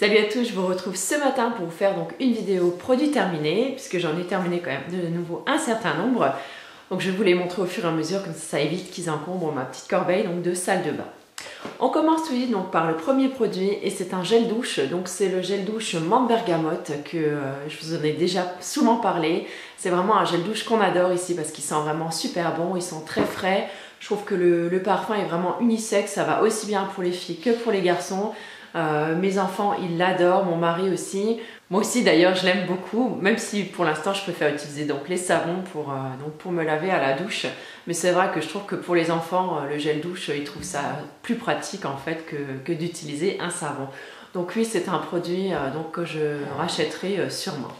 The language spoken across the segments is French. Salut à tous, je vous retrouve ce matin pour vous faire donc une vidéo produit terminé, puisque j'en ai terminé quand même de nouveau un certain nombre. Donc je vous les montre au fur et à mesure, comme ça évite qu'ils encombrent ma petite corbeille donc de salle de bain. On commence tout de suite donc par le premier produit et c'est un gel douche. Donc c'est le gel douche menthe bergamote que je vous en ai déjà souvent parlé. C'est vraiment un gel douche qu'on adore ici parce qu'il sent vraiment super bon, il sent très frais. Je trouve que le parfum est vraiment unisexe, ça va aussi bien pour les filles que pour les garçons. Mes enfants ils l'adorent, mon mari aussi. Moi aussi d'ailleurs je l'aime beaucoup, même si pour l'instant je préfère utiliser donc les savons pour me laver à la douche. Mais c'est vrai que je trouve que pour les enfants le gel douche ils trouvent ça plus pratique en fait que d'utiliser un savon. Donc oui, c'est un produit donc, que je rachèterai sûrement.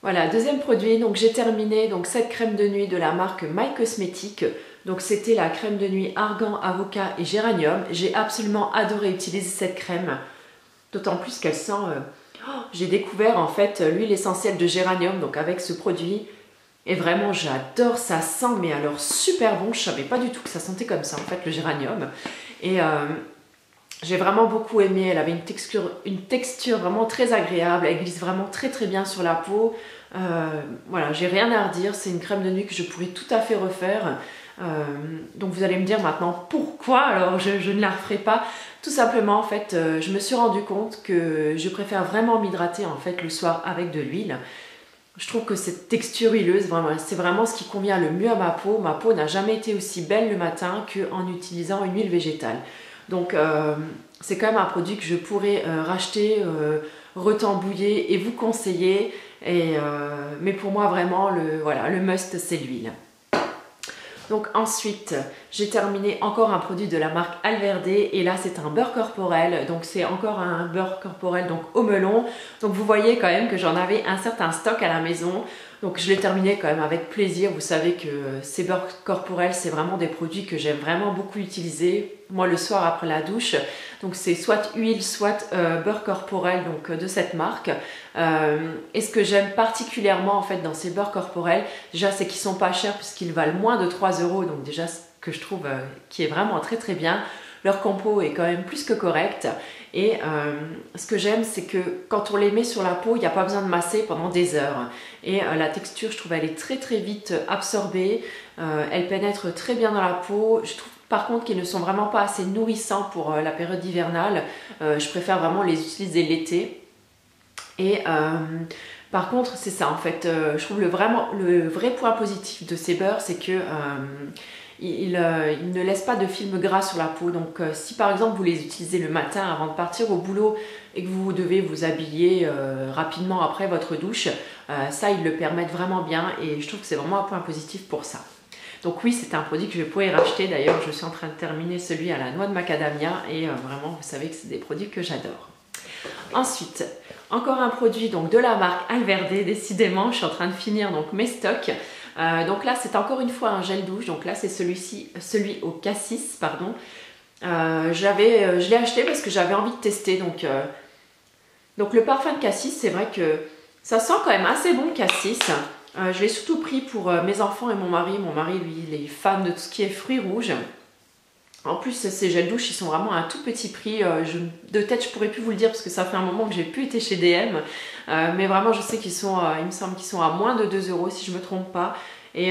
Voilà, deuxième produit, donc j'ai terminé donc, cette crème de nuit de la marque My Cosmetics. Donc c'était la crème de nuit argan, avocat et géranium. J'ai absolument adoré utiliser cette crème, d'autant plus qu'elle sent... j'ai découvert en fait l'huile essentielle de géranium donc avec ce produit et vraiment j'adore, ça sent mais alors super bon, je savais pas du tout que ça sentait comme ça en fait le géranium et j'ai vraiment beaucoup aimé, elle avait une texture vraiment très agréable, elle glisse vraiment très très bien sur la peau. Voilà, j'ai rien à redire, c'est une crème de nuit que je pourrais tout à fait refaire. Donc vous allez me dire maintenant pourquoi alors je ne la referai pas. Tout simplement en fait je me suis rendu compte que je préfère vraiment m'hydrater en fait le soir avec de l'huile. Je trouve que cette texture huileuse c'est vraiment ce qui convient le mieux à ma peau. Ma peau n'a jamais été aussi belle le matin qu'en utilisant une huile végétale. Donc c'est quand même un produit que je pourrais racheter, retambouiller et vous conseiller et, mais pour moi vraiment le must c'est l'huile. Donc ensuite, j'ai terminé encore un produit de la marque Alverde et là c'est un beurre corporel, donc c'est encore un beurre corporel donc au melon. Donc vous voyez quand même que j'en avais un certain stock à la maison, donc je l'ai terminé quand même avec plaisir. Vous savez que ces beurres corporels c'est vraiment des produits que j'aime vraiment beaucoup utiliser, moi le soir après la douche. Donc c'est soit huile, soit beurre corporel donc, de cette marque. Et ce que j'aime particulièrement en fait dans ces beurres corporels, déjà c'est qu'ils sont pas chers puisqu'ils valent moins de 3 €. Donc déjà ce que je trouve qui est vraiment très très bien. Leur compo est quand même plus que correct. Et ce que j'aime c'est que quand on les met sur la peau, il n'y a pas besoin de masser pendant des heures. Et la texture je trouve elle est très très vite absorbée. Elle pénètre très bien dans la peau. Je trouve par contre qu'ils ne sont vraiment pas assez nourrissants pour la période hivernale. Je préfère vraiment les utiliser l'été. Et par contre c'est ça en fait, je trouve le vrai point positif de ces beurres c'est que ils ne laissent pas de film gras sur la peau. Donc si par exemple vous les utilisez le matin avant de partir au boulot et que vous devez vous habiller rapidement après votre douche, ça ils le permettent vraiment bien et je trouve que c'est vraiment un point positif pour ça. Donc oui, c'est un produit que je pourrais racheter. D'ailleurs, je suis en train de terminer celui à la noix de macadamia et vraiment, vous savez que c'est des produits que j'adore. Ensuite, encore un produit donc, de la marque Alverde. Décidément, je suis en train de finir donc, mes stocks. Donc là, c'est encore une fois un gel douche. Donc là, c'est celui-ci, celui au cassis, pardon. Je l'ai acheté parce que j'avais envie de tester. Donc le parfum de cassis, c'est vrai que ça sent quand même assez bon le cassis. Je l'ai surtout pris pour mes enfants et mon mari. Mon mari, lui, il est fan de tout ce qui est fruits rouges. En plus, ces gels douche, ils sont vraiment à un tout petit prix. De tête, je pourrais plus vous le dire parce que ça fait un moment que j'ai plus été chez DM. Mais vraiment, je sais qu'ils sont, il me semble qu'ils sont à moins de 2 € si je ne me trompe pas. Et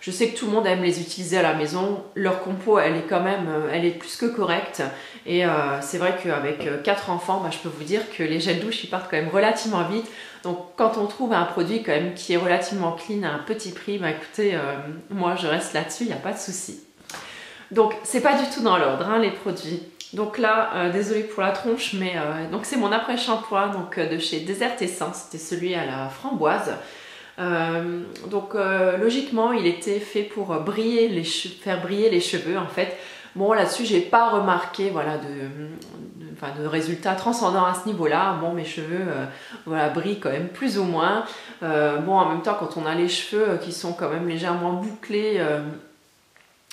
je sais que tout le monde aime les utiliser à la maison. Leur compo, elle est quand même, elle est plus que correcte. Et c'est vrai qu'avec 4 enfants, je peux vous dire que les gels douche, ils partent quand même relativement vite. Donc quand on trouve un produit quand même qui est relativement clean à un petit prix, écoutez, moi je reste là-dessus, il n'y a pas de souci. Donc c'est pas du tout dans l'ordre hein, les produits. Donc là, désolée pour la tronche, mais donc c'est mon après-shampoing de chez Desert Essence, c'était celui à la framboise. Logiquement, il était fait pour briller faire briller les cheveux en fait. Bon, là-dessus, j'ai pas remarqué de résultats transcendants à ce niveau-là. Bon, mes cheveux brillent quand même plus ou moins. En même temps, quand on a les cheveux qui sont quand même légèrement bouclés,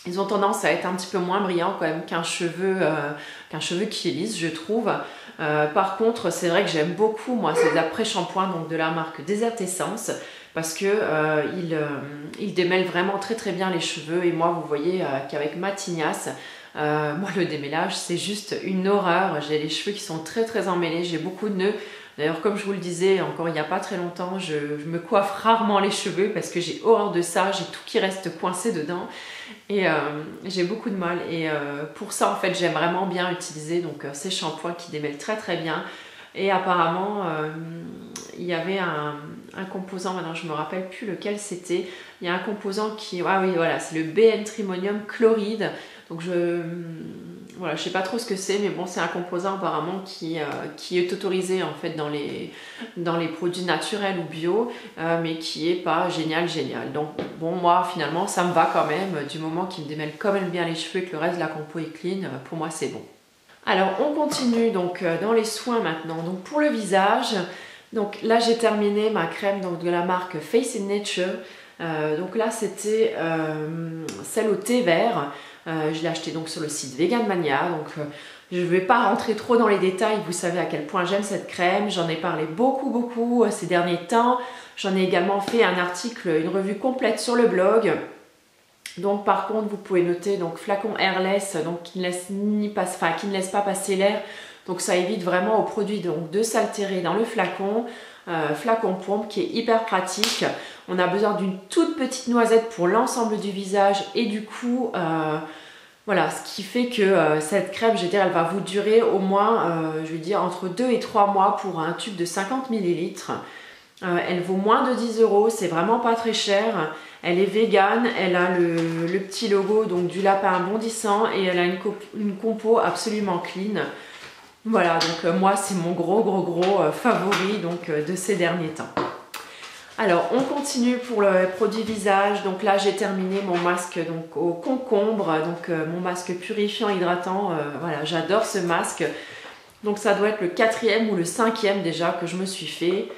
ils ont tendance à être un petit peu moins brillants quand même qu'un cheveu qui est lisse, je trouve. Par contre, c'est vrai que j'aime beaucoup, moi, ces après-shampoings de la marque Desert Essence parce que il démêle vraiment très très bien les cheveux. Et moi, vous voyez qu'avec ma tignasse, Moi, le démêlage, c'est juste une horreur. J'ai les cheveux qui sont très très emmêlés, j'ai beaucoup de nœuds. D'ailleurs, comme je vous le disais encore il n'y a pas très longtemps, je me coiffe rarement les cheveux parce que j'ai horreur de ça, j'ai tout qui reste coincé dedans et j'ai beaucoup de mal. Et pour ça, en fait, j'aime vraiment bien utiliser donc, ces shampoings qui démêlent très très bien. Et apparemment, il y avait un composant, maintenant je ne me rappelle plus lequel c'était, il y a un composant qui... Ah oui, voilà, c'est le BN-trimonium chloride. Donc voilà, je sais pas trop ce que c'est, mais bon, c'est un composant apparemment qui est autorisé en fait dans les produits naturels ou bio, mais qui est pas génial. Donc bon, moi finalement ça me va quand même, du moment qu'il me démêle quand même bien les cheveux et que le reste de la compo est clean, pour moi c'est bon. Alors on continue donc dans les soins maintenant. Donc pour le visage, donc là j'ai terminé ma crème donc, de la marque Faith in Nature. Donc là c'était celle au thé vert. Je l'ai acheté donc sur le site Vegan Mania, donc je ne vais pas rentrer trop dans les détails, vous savez à quel point j'aime cette crème, j'en ai parlé beaucoup ces derniers temps, j'en ai également fait un article, une revue complète sur le blog, donc par contre vous pouvez noter donc flacon airless, donc qui ne laisse pas passer l'air, donc ça évite vraiment aux produits donc, de s'altérer dans le flacon. Flacon pompe qui est hyper pratique, on a besoin d'une toute petite noisette pour l'ensemble du visage et du cou, voilà, ce qui fait que cette crème, je veux dire, elle va vous durer au moins, je veux dire, entre 2 et 3 mois pour un tube de 50 ml. Elle vaut moins de 10 €, c'est vraiment pas très cher, elle est végane, elle a le petit logo donc du lapin bondissant et elle a une compo absolument clean. Voilà, donc moi c'est mon gros favori donc, de ces derniers temps. Alors on continue pour le produit visage, donc là j'ai terminé mon masque donc, au concombre, donc mon masque purifiant hydratant, voilà j'adore ce masque, donc ça doit être le 4e ou le 5e déjà que je me suis fait,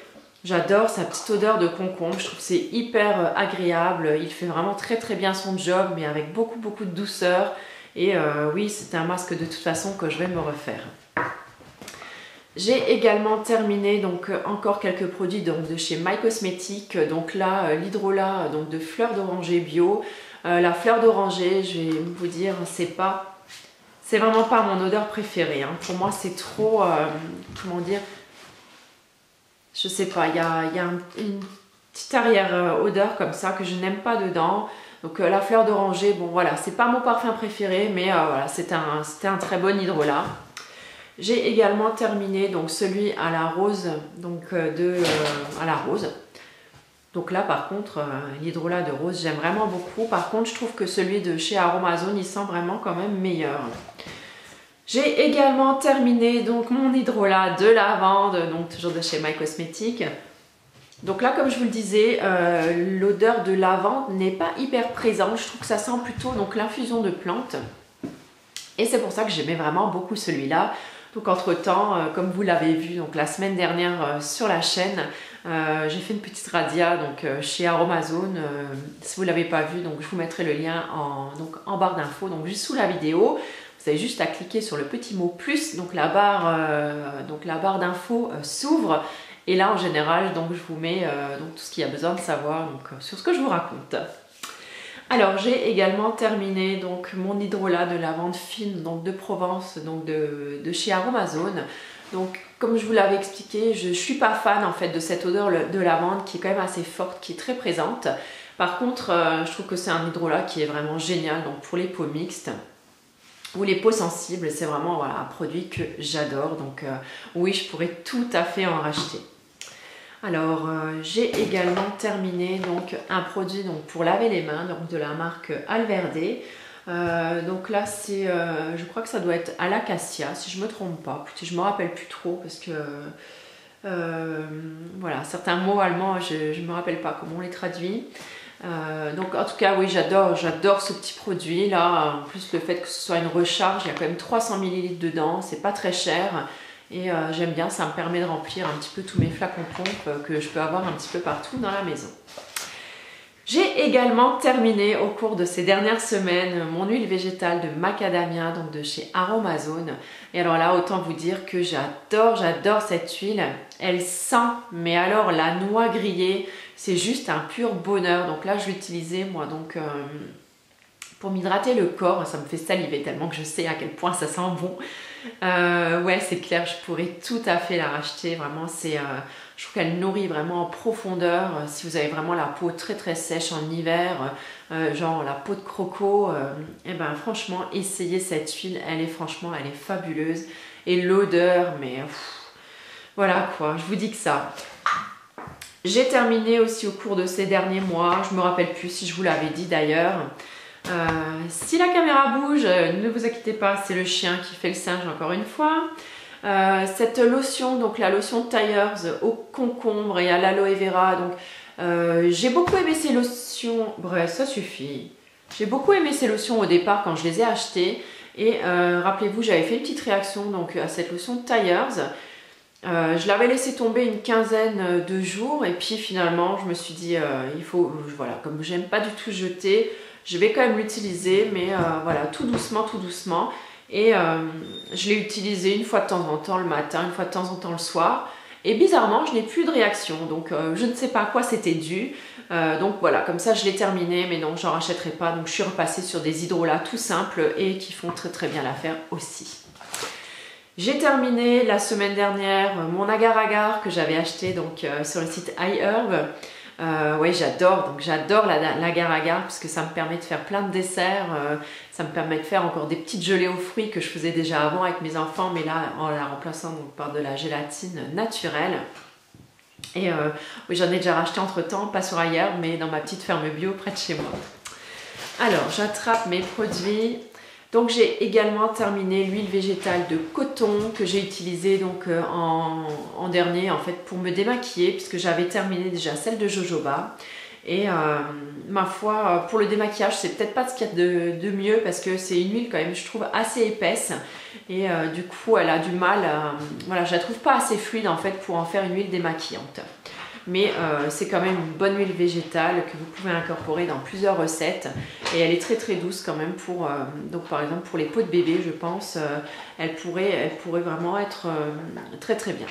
j'adore sa petite odeur de concombre, je trouve que c'est hyper agréable, il fait vraiment très très bien son job mais avec beaucoup de douceur et oui c'est un masque de toute façon que je vais me refaire. J'ai également terminé donc encore quelques produits donc, de chez My Cosmetics, donc là l'hydrolat donc de fleur d'oranger bio. La fleur d'oranger, je vais vous dire, c'est vraiment pas mon odeur préférée. Hein. Pour moi, c'est trop, comment dire, je sais pas, il y a une petite arrière odeur comme ça que je n'aime pas dedans. Donc la fleur d'oranger, bon voilà, c'est pas mon parfum préféré, mais voilà, c'était un très bon hydrolat. J'ai également terminé donc celui à la rose, donc à la rose. Donc là par contre, l'hydrolat de rose, j'aime vraiment beaucoup. Par contre, je trouve que celui de chez Aromazone, il sent vraiment quand même meilleur. J'ai également terminé donc mon hydrolat de lavande, donc toujours de chez My Cosmetics. Donc là, comme je vous le disais, l'odeur de lavande n'est pas hyper présente. Je trouve que ça sent plutôt donc l'infusion de plantes. Et c'est pour ça que j'aimais vraiment beaucoup celui-là. Donc entre temps, comme vous l'avez vu donc, la semaine dernière sur la chaîne, j'ai fait une petite radia donc, chez Aromazone. Si vous ne l'avez pas vu, donc, je vous mettrai le lien en barre d'infos, donc juste sous la vidéo. Vous avez juste à cliquer sur le petit mot plus, donc la barre d'infos s'ouvre. Et là en général, donc, je vous mets donc, tout ce qu'il y a besoin de savoir donc, sur ce que je vous raconte. Alors j'ai également terminé donc mon hydrolat de lavande fine donc de Provence donc de chez Aromazone. Donc comme je vous l'avais expliqué, je suis pas fan en fait de cette odeur de lavande qui est quand même assez forte, qui est très présente. Par contre, je trouve que c'est un hydrolat qui est vraiment génial donc pour les peaux mixtes ou les peaux sensibles, c'est vraiment voilà, un produit que j'adore. Donc oui, je pourrais tout à fait en racheter. Alors j'ai également terminé donc un produit donc, pour laver les mains donc, de la marque Alverde. Donc là c'est, je crois que ça doit être à l'acacia si je me trompe pas. Écoutez, je me rappelle plus trop parce que voilà certains mots allemands je me rappelle pas comment on les traduit. Donc en tout cas oui j'adore ce petit produit là. En plus le fait que ce soit une recharge, il y a quand même 300 ml dedans, c'est pas très cher. Et j'aime bien, ça me permet de remplir un petit peu tous mes flacons pompe que je peux avoir un petit peu partout dans la maison. J'ai également terminé au cours de ces dernières semaines mon huile végétale de macadamia, donc de chez Aromazone. Et alors là, autant vous dire que j'adore cette huile. Elle sent, mais alors la noix grillée, c'est juste un pur bonheur. Donc là, je l'utilisais moi donc pour m'hydrater le corps. Ça me fait saliver tellement que je sais à quel point ça sent bon. Ouais, c'est clair, je pourrais tout à fait la racheter. Vraiment, c'est, je trouve qu'elle nourrit vraiment en profondeur. Si vous avez vraiment la peau très très sèche en hiver, genre la peau de croco, et ben franchement, essayez cette huile. Elle est fabuleuse. Et l'odeur, mais voilà quoi, je vous dis que ça. J'ai terminé aussi au cours de ces derniers mois, je me rappelle plus si je vous l'avais dit d'ailleurs. Si la caméra bouge, ne vous inquiétez pas, c'est le chien qui fait le singe encore une fois. Cette lotion, donc la lotion Thayers au concombre et à l'aloe vera, donc j'ai beaucoup aimé ces lotions, bref ça suffit. J'ai beaucoup aimé ces lotions au départ quand je les ai achetées et rappelez-vous j'avais fait une petite réaction donc, à cette lotion Thayers. Je l'avais laissé tomber une quinzaine de jours et puis finalement je me suis dit il faut, voilà, comme j'aime pas du tout jeter, je vais quand même l'utiliser mais voilà, tout doucement et je l'ai utilisé une fois de temps en temps le matin, une fois de temps en temps le soir et bizarrement je n'ai plus de réaction donc je ne sais pas à quoi c'était dû donc voilà, comme ça je l'ai terminé mais non, j'en rachèterai pas donc je suis repassée sur des hydrolats tout simples et qui font très très bien l'affaire aussi. J'ai terminé la semaine dernière mon agar-agar que j'avais acheté donc, sur le site iHerb. Oui, j'adore l'agar-agar parce que ça me permet de faire plein de desserts. Ça me permet de faire encore des petites gelées aux fruits que je faisais déjà avant avec mes enfants, mais là en la remplaçant donc, par de la gélatine naturelle. Et oui, j'en ai déjà racheté entre-temps, pas sur iHerb, mais dans ma petite ferme bio près de chez moi. Alors, j'attrape mes produits. Donc j'ai également terminé l'huile végétale de coton que j'ai utilisée donc en dernier en fait pour me démaquiller puisque j'avais terminé déjà celle de jojoba et ma foi pour le démaquillage c'est peut-être pas ce qu'il y a de mieux parce que c'est une huile quand même je trouve assez épaisse et du coup elle a du mal, voilà je la trouve pas assez fluide en fait pour en faire une huile démaquillante. Mais c'est quand même une bonne huile végétale que vous pouvez incorporer dans plusieurs recettes et elle est très très douce quand même pour, donc par exemple pour les peaux de bébé je pense, elle pourrait vraiment être très très bien.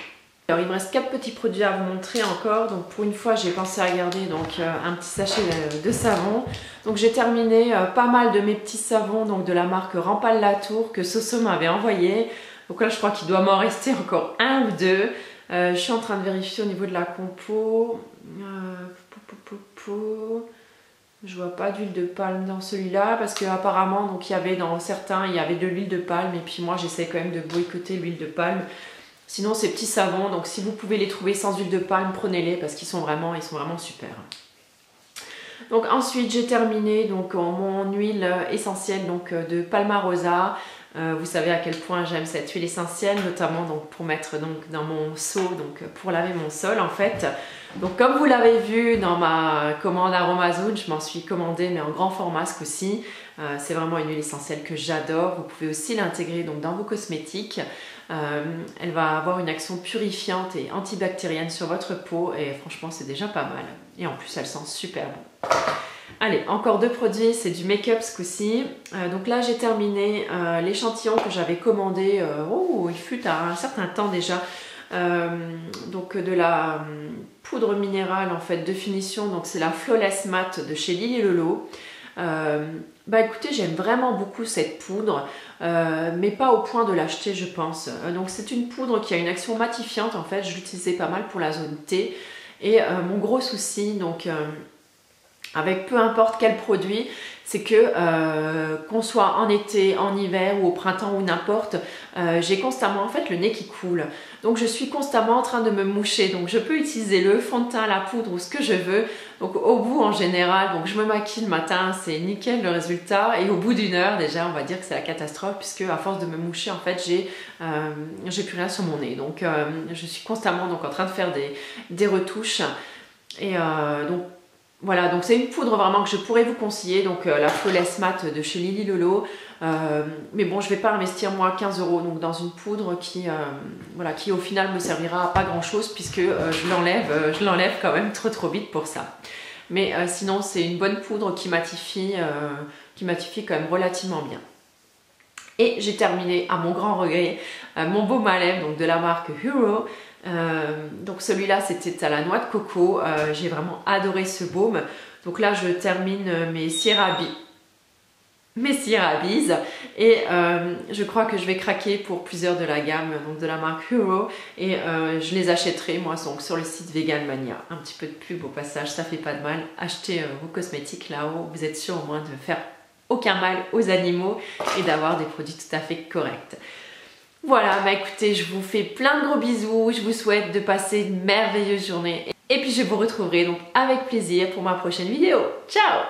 Alors il me reste 4 petits produits à vous montrer encore, donc pour une fois j'ai pensé à garder donc, un petit sachet de savon. Donc j'ai terminé pas mal de mes petits savons donc, de la marque Rampal-Latour que Soso m'avait envoyé, donc là je crois qu'il doit m'en rester encore un ou deux. Je suis en train de vérifier au niveau de la compo. Je vois pas d'huile de palme dans celui-là parce qu'apparemment donc il y avait dans certains il y avait de l'huile de palme et puis moi j'essaie quand même de boycotter l'huile de palme. Sinon ces petits savons donc si vous pouvez les trouver sans huile de palme prenez-les parce qu'ils sont vraiment super. Donc ensuite j'ai terminé donc mon huile essentielle donc de palmarosa. Vous savez à quel point j'aime cette huile essentielle, notamment donc, pour mettre donc, dans mon seau, donc, pour laver mon sol en fait. Donc comme vous l'avez vu dans ma commande Aromazone, je m'en suis commandée mais en grand format ce coup-ci. C'est vraiment une huile essentielle que j'adore, vous pouvez aussi l'intégrer donc, dans vos cosmétiques. Elle va avoir une action purifiante et antibactérienne sur votre peau et franchement c'est déjà pas mal. Et en plus elle sent super bon. Allez, encore 2 produits, c'est du make-up ce coup-ci. Donc là, j'ai terminé l'échantillon que j'avais commandé, il fut à un certain temps déjà, donc de la poudre minérale en fait de finition, donc c'est la Flawless Matte de chez Lily Lolo. Bah écoutez, j'aime vraiment beaucoup cette poudre, mais pas au point de l'acheter je pense. Donc c'est une poudre qui a une action matifiante en fait, je l'utilisais pas mal pour la zone T. Et mon gros souci, donc... avec peu importe quel produit, c'est que qu'on soit en été, en hiver ou au printemps ou n'importe, j'ai constamment en fait le nez qui coule. Donc je suis constamment en train de me moucher. Donc je peux utiliser le fond de teint, la poudre ou ce que je veux. Donc au bout en général, donc je me maquille le matin, c'est nickel le résultat. Et au bout d'une heure déjà, on va dire que c'est la catastrophe puisque à force de me moucher en fait, j'ai plus rien sur mon nez. Donc je suis constamment donc en train de faire des retouches et donc voilà, donc c'est une poudre vraiment que je pourrais vous conseiller, donc la Flawless Matte de chez Lily Lolo. Mais bon, je ne vais pas investir moi 15 € donc dans une poudre qui, voilà, qui au final me servira à pas grand chose puisque je l'enlève quand même trop vite pour ça. Mais sinon, c'est une bonne poudre qui matifie quand même relativement bien. Et j'ai terminé, à mon grand regret, mon baume à lèvres donc de la marque Hero. Donc celui-là c'était à la noix de coco, j'ai vraiment adoré ce baume. Donc là je termine mes Sierra Bees. mes Sierra Bees, et je crois que je vais craquer pour plusieurs de la gamme, donc de la marque Hero, et je les achèterai moi donc sur le site Vegan Mania. Un petit peu de pub au passage, ça fait pas de mal. Achetez vos cosmétiques là-haut, vous êtes sûr au moins de faire aucun mal aux animaux et d'avoir des produits tout à fait corrects. Voilà, bah écoutez, je vous fais plein de gros bisous, je vous souhaite de passer une merveilleuse journée, et puis je vous retrouverai donc avec plaisir pour ma prochaine vidéo. Ciao!